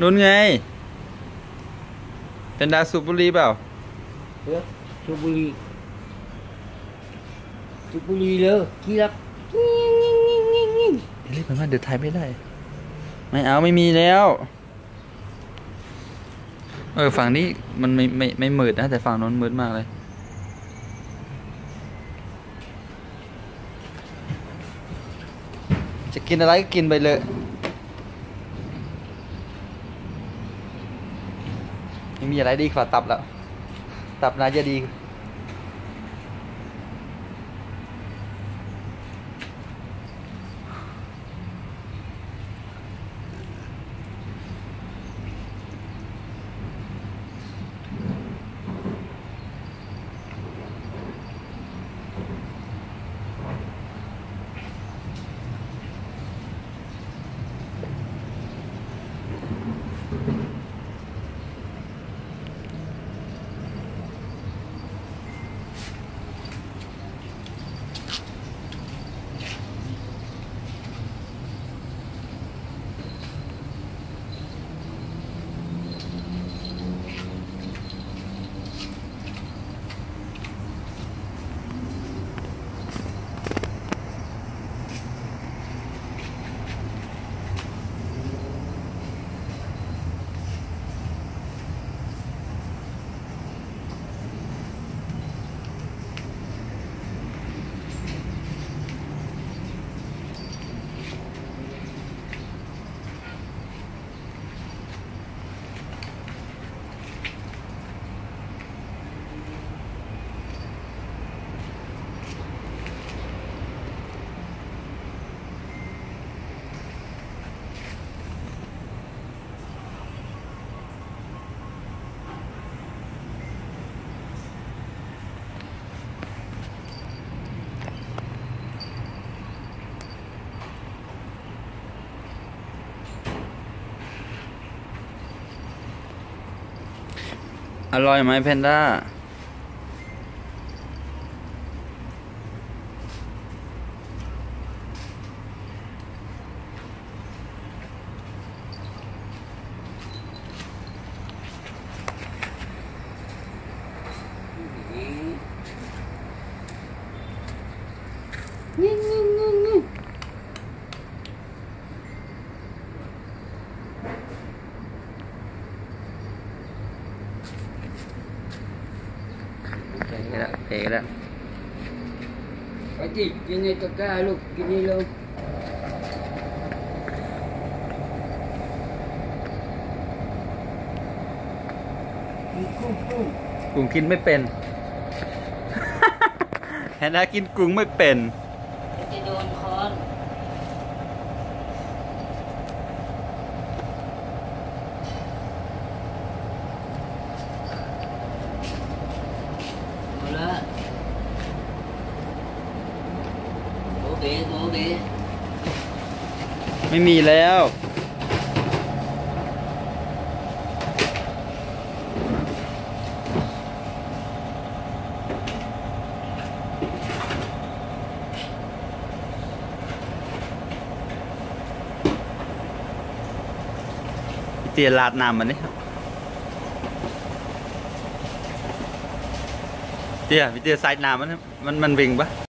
นุ่นไงเป็นดาสูบบุหรี่เปล่าสูบบุหรี่เลยขี้รับเรียกมันว่าเดือดไทยไม่ได้ไม่เอาไม่มีแล้วฝั่งนี้มันไม่มืดนะแต่ฝั่งนั้นมืดมากเลยจะกินอะไรก็กินไปเลยยังมีอะไรดีกว่าตับแล้วตับน่าจะดีอร่อยไหมเพนด้ากินในตะกร้าลูกกินนี่ลูกกุ้งกินไม่เป็นแฮนนากินกุ้งไม่เป็นจะโดนคอนไม่มีแล้วเตี๋ยลาดน้ำมันนี่เตี๋ยใส่น้ำมันวิ่งปะ